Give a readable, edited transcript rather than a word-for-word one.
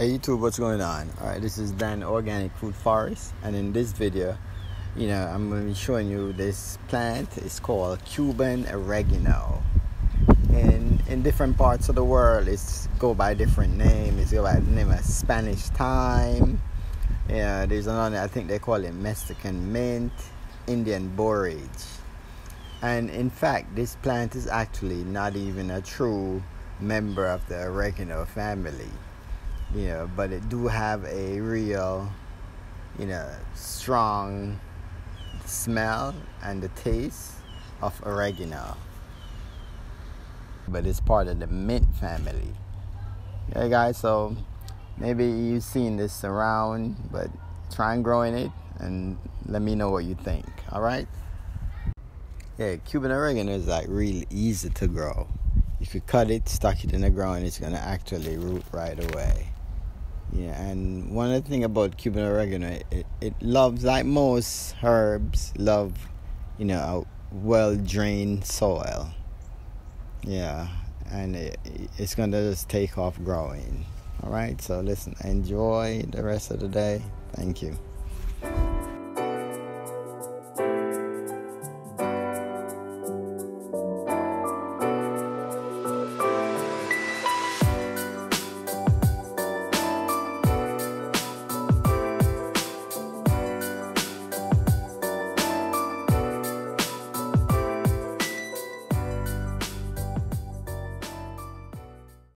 Hey YouTube, what's going on? Alright, this is Dan's Organic Food Forest, and in this video, I'm going to be showing you this plant. It's called Cuban Oregano. And in different parts of the world, it's go by different name. It's go by the name of Spanish thyme. Yeah, there's another, I think they call it Mexican mint, Indian borage. And in fact, this plant is actually not even a true member of the oregano family. But it do have a real, strong smell and the taste of oregano. But it's part of the mint family. Okay, guys, so maybe you've seen this around, but try and growing it and let me know what you think, all right? Yeah, Cuban oregano is like really easy to grow. If you cut it, stuck it in the ground, it's going to actually root right away. Yeah, and one other thing about Cuban oregano, it loves, like most herbs, love, a well-drained soil. Yeah, and it's going to just take off growing. All right, so listen, enjoy the rest of the day. Thank you.